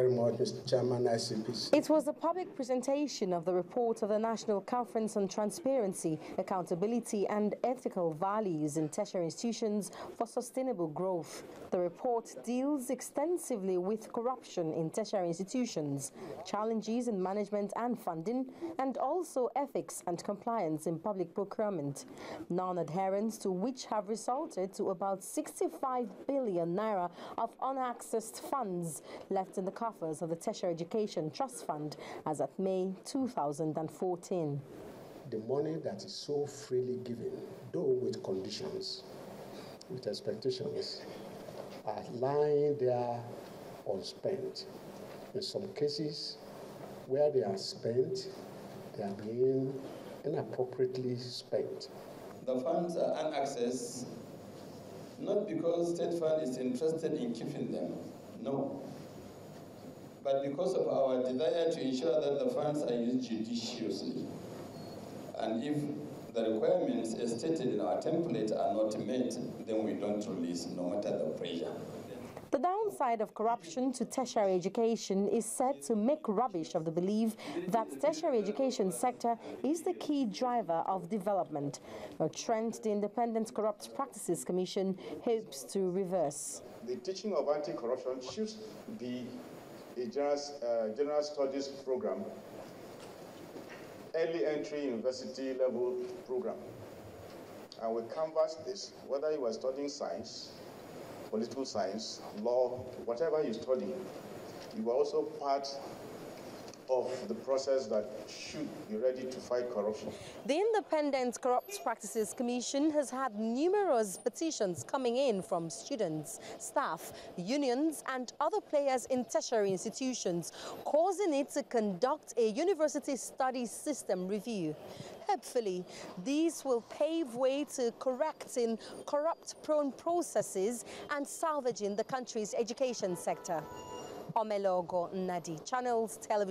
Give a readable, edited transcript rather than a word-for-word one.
Very much, Mr. Chairman, ICPC. It was a public presentation of the report of the National Conference on Transparency, Accountability and Ethical Values in Tertiary Institutions for Sustainable Growth. The report deals extensively with corruption in tertiary institutions, challenges in management and funding, and also ethics and compliance in public procurement, non-adherence to which have resulted to about 65 billion naira of unaccessed funds left in the coffers of the Tertiary Education Trust Fund as at May 2014. The money that is so freely given, though with conditions, with expectations, are lying there unspent. In some cases, where they are spent, they are being inappropriately spent. The funds are unaccessed, not because state fund is interested in keeping them, no. But because of our desire to ensure that the funds are used judiciously. And if the requirements as stated in our template are not met, then we don't release, no matter the pressure. The downside of corruption to tertiary education is said to make rubbish of the belief that the tertiary education sector is the key driver of development, a trend the Independent Corrupt Practices Commission hopes to reverse. The teaching of anti-corruption should be a general studies program, early entry university level program. And we canvass this, whether you are studying science, political science, law, whatever you study, you are also part of the process that should be ready to fight corruption. The Independent Corrupt Practices Commission has had numerous petitions coming in from students, staff, unions and other players in tertiary institutions, causing it to conduct a university study system review. Hopefully, these will pave way to correcting corrupt-prone processes and salvaging the country's education sector. Omelogo Nadi, Channels Television.